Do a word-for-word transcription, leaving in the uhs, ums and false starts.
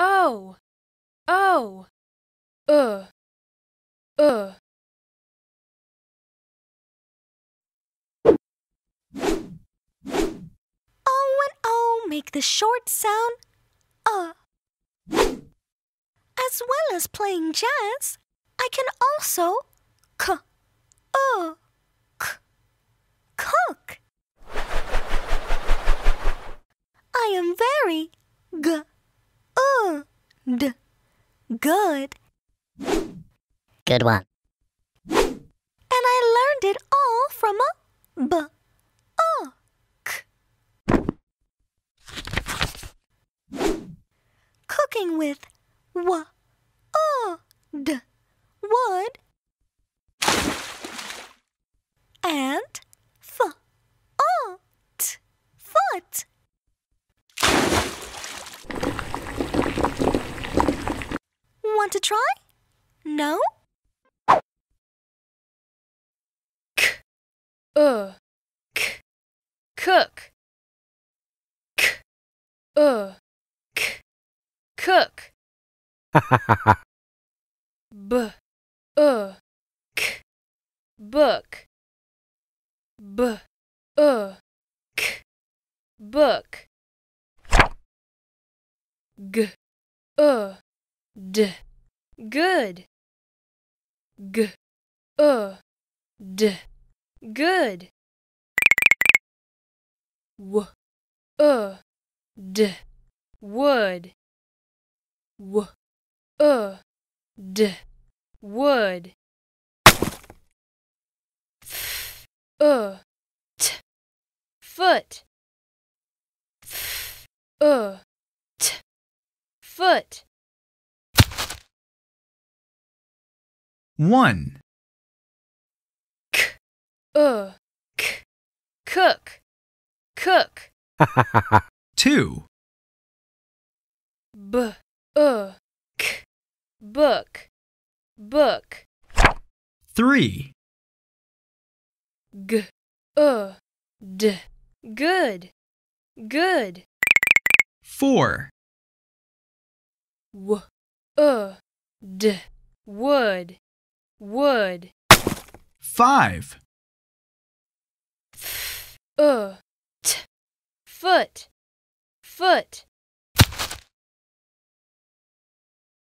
O, O, U, U. O and O make the short sound uh. As well as playing jazz, I can also k, uh, k, cook. I am very g, uh, d, good. Good one. And I learned it all from a b, uh, k. Cooking with w, uh, d, wood. And f, uh, t, foot. Want to try? No? K, uh, k, cook. K, uh, k, cook. B, uh, k, book. B, uh, k, book. G, uh, d, good. G, uh, d, good. W, uh, d, wood. W, uh, d, wood. Uh, t, foot. Uh, t, foot. One. K, uh, k, cook, cook. Two. B, uh, k, book, book. Three. G, uh, d, good, good. Four. W, uh, d, wood, wood. Five. F, uh, t, foot, foot.